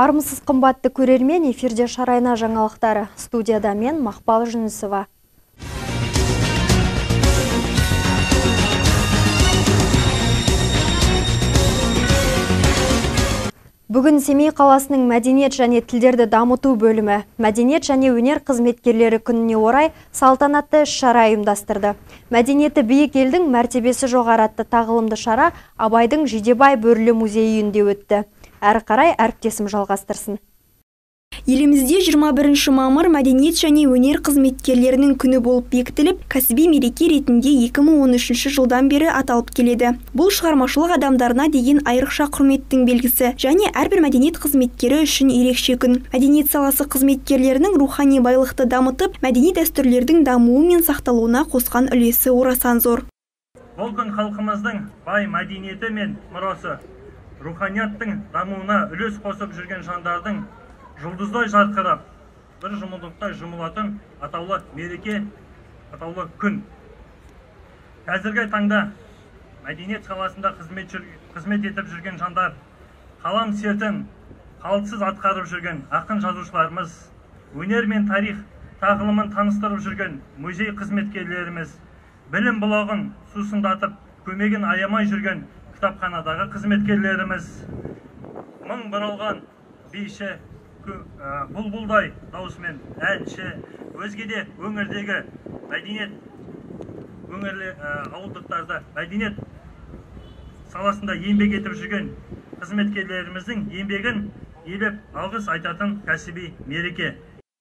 Армысыз қымбатты көрермен, эфирде Шарайна жаңалықтары. Студияда мен Махпал Жүнісова. Бүгін Семей қаласының мәдениет және тілдерді дамыту бөлімі мәдениет және өнер қызметкерлері күніне орай салтанатты шара ұйымдастырды. Мәдениеті биік елдің мәртебесі жоғары атты тағылымды шара Абайдың Жидебай бөрілі музейі үйінде өтті. Әрі қарай әріптесім жалғастырсын. Елімізде 21 мамыр мәдениет және өнер қызметкерлерінің күні болып бекітіліп, кәсіби мереке ретінде 2013 жылдан бері аталып келеді. Бұл шығармашылық адамдарына деген айрықша құрметтің белгісі және әрбір мәдениет қызметкері үшін ерекше күн. Мәдениет саласы қызметкерлерінің рухани байлықты дамытып, мәдени дәстүрлердің дамуы мен сақталуына қосқан үлесі орасан зор. Бұл күн халқымыздың бай мәдениеті мен мұрасы, руханияттың дамуына үлес қосып жүрген жандардың жұлдыздай жарқырап, бір жұмылдықтай жұмылатын атаулы мереке, атаулы күн. Қазіргі таңда мәдениет саласында қызмет етіп жүрген жандар, қалам сертін қалтсыз атқарып жүрген ақын жазушыларымыз, өнер мен тарих тағылымын таныстырып жүрген музей қызметкерлеріміз, білім бұлағын сусындатып, көмегін аямай жүрген кітапханадағы қызметкерлеріміз, мың бұралған бейші, бұлбұлдай даусымен әнші, өзгеде өңірдегі мәдениет ауылдықтарда мәдениет саласында еңбек етіп жүрген қызметкерлеріміздің еңбегін елеп алғыс айтатын кәсіби мереке.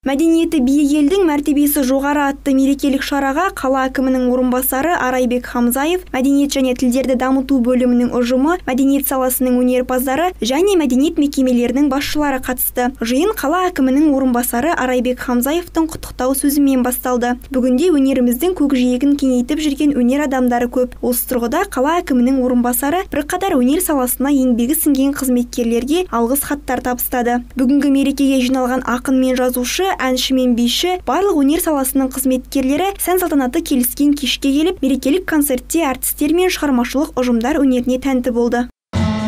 Мәдениеті биік елдің мәртебесі жоғары атты мерекелік шараға қала әкімінің орынбасары Арайбек Хамзаев, мәдениет және тілдерді дамыту бөлімінің ұжымы, мәдениет саласының өнерпаздары және мәдениет мекемелерінің басшылары қатысты. Жиын қала әкімінің орынбасары Арайбек Хамзаевтың құттықтау сөзімен басталды. Бүгінде өнеріміздің көкжиегін кеңейтіп жүрген өнер адамдары көп. Осы тұрғыда қала әкімінің орынбасары бірқатар өнер саласына еңбегі сіңген қызметкерлерге алғыс хаттар табыстады. Бүгінгі мерекеге жиналған ақын мен жазушы, әнші мен биші, барлық өнер саласының қызметкерлері сән салтанаты келіскен кешке келіп, мерекелік концертте әртістер мен шығармашылық ұжымдар өнеріне тәнті болды.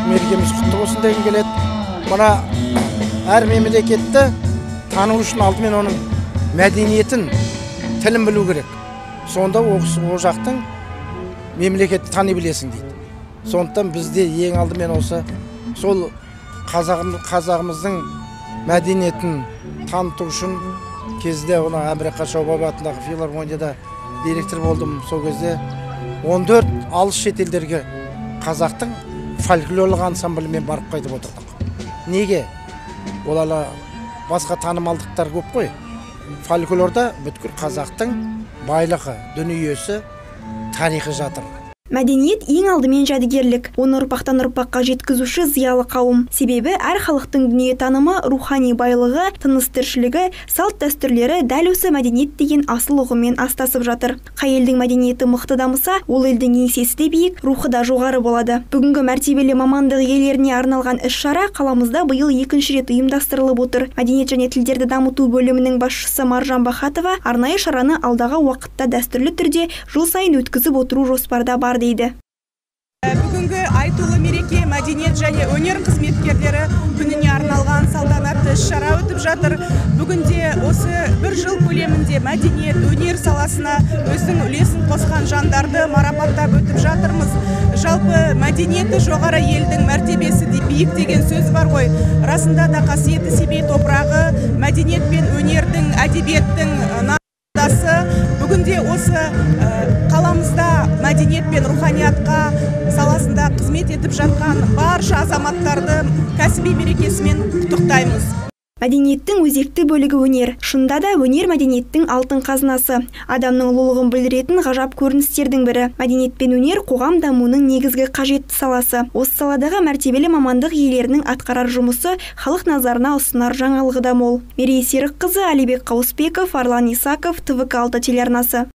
Мерекеміз құтты болсын деген келеді. Мына әр мемлекетті тану үшін алдымен оның мәдениетін, тілін білу керек. Сонда ол жақтың мемлекетті тани білесің дейді. Сондықтан бізде ең алдымен осы сол қазағымыздың мәдениетін таныту үшін кезде оны Әмірқазы Шаубаев атындағы филармонияда директор болдым. Сол кезде 14 алыс шетелдерге қазақтың фольклорлық ансамблімен барып қайтып отырдық. Неге? Олар басқа танымалдықтар көп қой. Фольклорда бүткіл қазақтың байлығы, дүниесі, тарихы жатыр. Мәдениет ең алдымен жәдігерлік, оны ұрпақтан ұрпаққа жеткізуші зиялы қауым. Себебі әр халықтың дүние танымы, рухани байлығы, тыныс тіршілігі, салт дәстүрлері дәл осы мәдениет деген асыл ұғыммен астасып жатыр. Қай елдің мәдениеті мықты дамыса, ол елдің еңсесі де биік, рухы да жоғары болады. Бүгінгі мәртебелі мамандық иелеріне арналған іс-шара қаламызда биыл екінші рет ұйымдастырылып отыр. Мәдениет және тілдерді дамыту бөлімінің басшысы Маржан Бахатова арнайы шараны алдағы уақытта дәстүрлі түрде жыл сайын өткізіп отыру жоспарда бар дейді. Бүгінгі айтулы мереке мәдениет және өнер қызметкерлері күніне арналған салтанатты шара өтіп жатыр. Бүгінде осы бір жыл көлемінде мәдениет, өнер саласына өзінің үлесін қосқан жандарды марапаттап өтіп жатырмыз. Жалпы мәдениеті жоғары елдің мәртебесі де биік деген сөз бар ғой. Расында да қасиетті Семей топырағы мәдениет пен өнердің, әдебиеттің нағасы. Бүгінде осы қаламызда мәдениет пен руханиятқа саласында қызмет етіп жатқан барша азаматтарды кәсіби мерекесімен құттықтаймыз. Мәдениеттің өзекті бөлігі өнер. Шында да өнер мәдениеттің алтын қазынасы. Адамның ұлылығын білдіретін ғажап көріністердің бірі. Мәдениет пен өнер қоғам дамуының негізгі қажетті саласы. Осы саладағы мәртебелі мамандық иелерінің атқарар жұмысы халық назарына ұсынар жаңалығы да мол. Мерей Серікқызы, Алибек Қауспеков, Арлан Исақов, ТВ6 телеарнасы.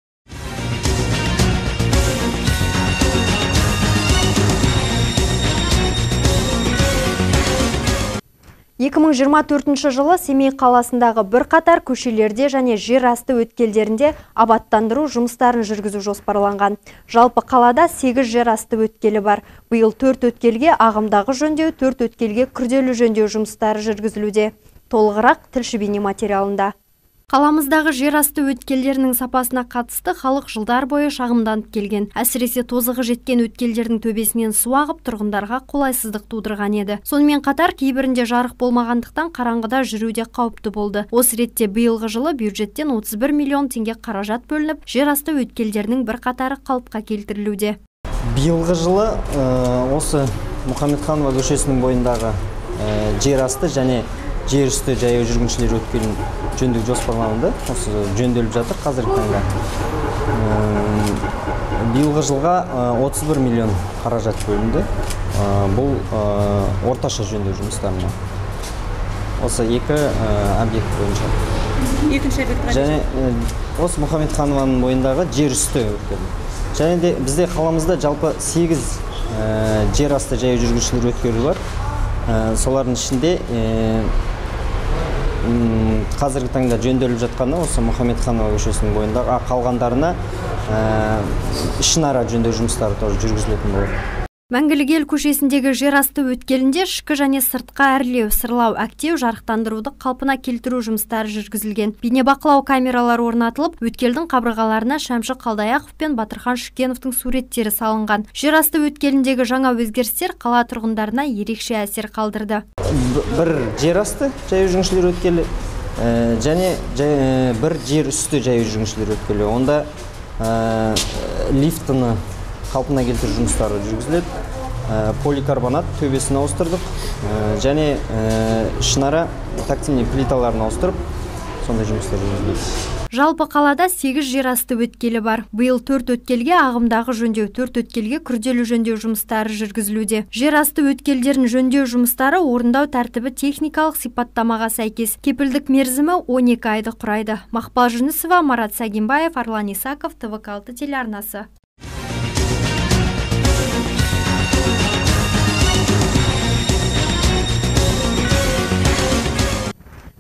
2024 жылы Семей қаласындағы бірқатар көшелерде және жер асты өткелдерінде абаттандыру жұмыстарын жүргізу жоспарланған. Жалпы қалада 8 жер асты өткелі бар. Биыл 4 өткелге ағымдағы жөндеу, 4 өткелге күрделі жөндеу жұмыстары жүргізілуде. Толығырақ тілші бейне материалында. Қаламыздағы жерасты өткелдерінің сапасына қатысты халық жылдар бойы шағымданып келген. Әсіресе тозығы жеткен өткелдердің төбесінен су ағып тұрғындарға қолайсыздық тудырған еді. Сонымен қатар кейбірінде жарық болмағандықтан қараңғыда жүруде қауіпті болды. Осы ретте биылғы жылы бюджеттен 31 миллион теңге қаражат бөлініп, жерасты өткелдерінің бірқатары қалыпқа келтірілуде. Биылғы жылы осы Мухаммед Хан көшесінің бойындағы жерасты және жер үсті жаяу жүргіншілер өткелін жөндеу жоспарланды. Осы жөнделіп жатыр қазіргі таңда. Биылғы жылға 31 миллион қаражат бөлінді. Бұл орташа жөндеу жұмыстарына. Осы екі объект бойынша. Екінші объект қандай? Осы Мұхаммед Ханованың бойындағы жер үсті өткелі. Және де бізде қаламызда жалпы 8 жер асты жаяу жүргіншілер өткелі бар. Солардың ішінде қазіргі таңда жөнделіп жатқаны осы Мухаммед Хан көшесінің бойындағы, қалғандарына ішінара жөндеу жұмыстары тоже жүргізілетін болады. Мәңгілік ел көшесіндегі жерасты өткелінде ішкі және сыртқа әрлеу, сырлау, әктеу, жарықтандыруды қалпына келтіру жұмыстары жүргізілген. Бейнебақылау камералары орнатылып, өткелдің қабырғаларына Шәмші Қалдаяқов пен Батырхан Шүкеновтың суреттері салынған. Жерасты өткеліндегі жаңа өзгерістер қала тұрғындарына ерекше әсер қалдырды. Бір жерасты жаяу жүргіншілер өткелі және бір жер үсті жаяу жүргіншілер өткелі. Онда лифтіні қалпына келтір жұмыстары жүргізіледі. Поликарбонат төбесін ауыстырдық және ішінара тактильный плиталарын ауыстырып, сондай жұмыстар жүргізіледі. Жалпы қалада 8 жерасты өткелі бар. Биыл 4 өткелге ағымдағы жөндеу, 4 өткелге күрделі жөндеу жұмыстары жүргізілуде. Жерасты өткелдерін жөндеу жұмыстары орындау тәртібі техникалық сипаттамаға сәйкес. Кепілдік мерзімі 12 айды құрайды. Махпал Жүнісова, Марат Сагимбаев, Арлан Исақов, ТВ6 телеарнасы.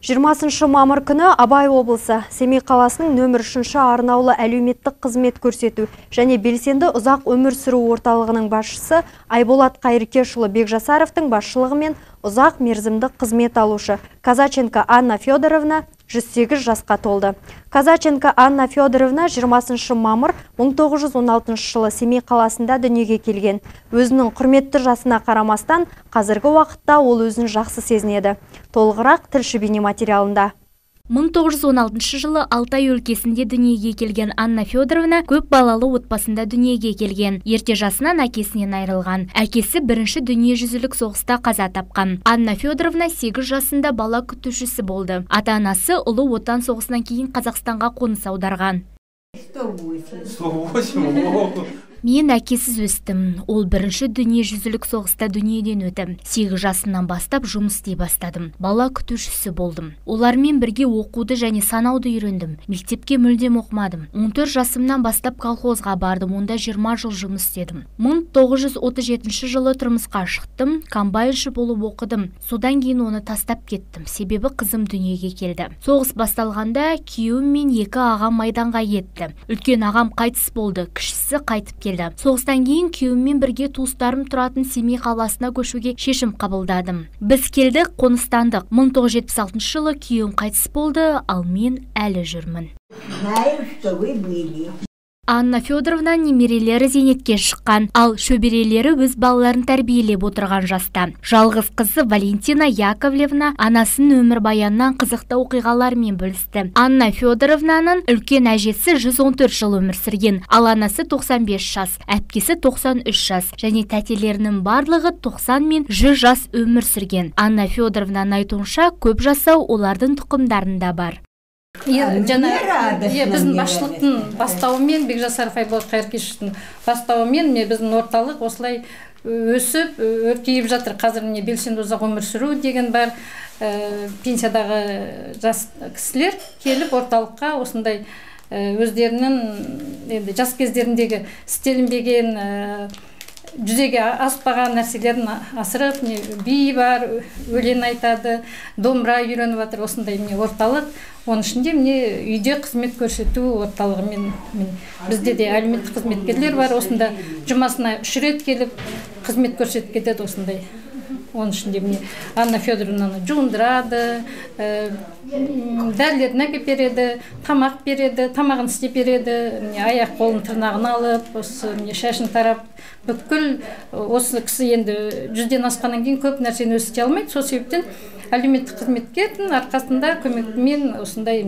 Жиырмасыншы мамыр күні Абай облысы Семей қаласының нөмір 3-ші арнаулы әлеуметтік қызмет көрсету және белсенді ұзақ өмір сүру орталығының басшысы Айболат Қайыркешұлы Бекжасаровтың басшылығымен ұзақ мерзімді қызмет алушы Казаченко Анна Федоровна 108 жасқа толды. Казаченко Анна Федоровна 20 мамыр 1916 жылы Семей қаласында дүниеге келген. Өзінің құрметті жасына қарамастан, қазіргі уақытта ол өзін жақсы сезінеді. Толығырақ тілші бейне материалында. 1916 жылы Алтай өлкесінде дүниеге келген Анна Федоровна көп балалы отбасында дүниеге келген. Ерте жасынан әкесінен айрылған. Әкесі бірінші дүниежүзілік соғыста қаза тапқан. Анна Федоровна 8 жасында бала күтушісі болды. Ата-анасы ұлы отан соғысынан кейін Қазақстанға қоныс аударған. 108. Мен әкесіз өстім. Ол бірінші дүниежүзілік соғыста дүниеден өтім. 8 жасынан бастап жұмыс істей бастадым. Бала күтушісі болдым. Олармен бірге оқуды және санауды үйрендім. Мектепке мүлдем оқымадым. 14 жасымнан бастап колхозға бардым. Онда 20 жыл жұмыс істедім. 1937 жылы тұрмысқа шықтым. Комбайншы болып оқыдым. Содан кейін оны тастап кеттім. Себебі қызым дүниеге келді. Соғыс басталғанда күйеуім мен 2 ағам майданға кетті. Үлкен ағам қайтыс болды. Кішісі қайтып келді. Соғыстан кейін күйеуіммен бірге туыстарым тұратын Семей қаласына көшуге шешім қабылдадым. Біз келдік, қоныстандық. 1976 жылы күйеуім қайтыс болды, ал мен әлі жүрмін. Анна Федоровна немерелері зейнетке шыққан, ал шөберелері өз балаларын тәрбиелеп отырған жаста. Жалғыз қызы Валентина Яковлевна анасының өмірбаянынан қызықты оқиғалармен бөлісті. Анна Федоровнаның үлкен әжесі 114 жыл өмір сүрген, ал анасы 95 жас, әпкесі 93 жас, және тәтелерінің барлығы 90 мен 100 жас өмір сүрген. Анна Федоровнаның айтуынша, көп жасау олардың тұқымдарында бар. Біздің басшылықтың бастауымен, Бекжасаров Айболат Қайыркешевтің бастауымен, біздің орталық осылай өсіп, өркейіп жатыр. Қазір белсенді ұзақ өмір сүру деген бар, пенсиядағы жас кісілер келіп орталыққа осындай өздерінің жас кездеріндегі істелінбеген жүзеге аспаған нәрселерін асырып, бей бар, өлең айтады, домбыра үйреніп жатыр, осындай орталық. Оның ішінде үйде қызмет көрсету орталығымен бізде де әлеуметтік қызметкерлер бар, осында жұмасына үш рет келіп қызмет көрсетіп кетеді осындай. Оның ішінде Анна Федоровнаны жуындырады, дәрілеріне әкеп береді, тамақ береді, тамағын істеп береді, аяқ қолын тырнағын алып, шашын тарап, бүткіл осы кісі енді жүзден асқаннан кейін көп нәрсені өсіте алмайды. Сол себептен әлеуметтік қызметкердің арқасында көмекпен осындай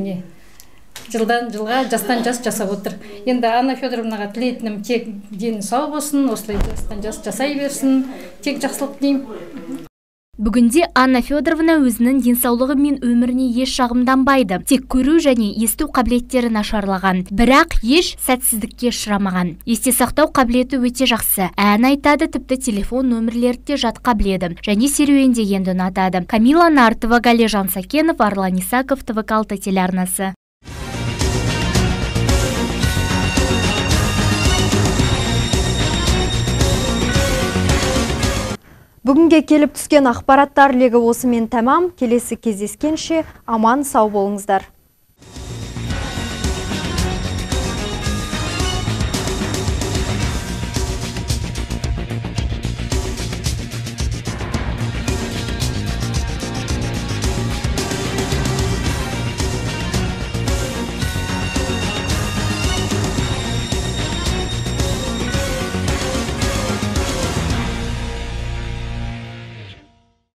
жылдан жылға, жастан жас жасап отыр. Енді Анна Федоровнаға тілейтінім тек дені сау болсын, осылай жастан жас жасай берсін, тек жақсылық деймін. Бүгінде Анна Федоровна өзінің денсаулығы мен өміріне еш шағымданбайды. Тек көру және есту қабілеттері нашарлаған, бірақ еш сәтсіздікке ұшырамаған. Есте сақтау қабілеті өте жақсы. Ән айтады, тіпті телефон нөмірлерді жатқа біледі және серуендегенді ұнатады. Камила Нартова, Галижан Сакенов, Арлан Исақов, ТВ6 телеарнасы. Бүгінге келіп түскен ақпараттар легі осымен тәмам. Келесі кездескенше аман сау болыңыздар.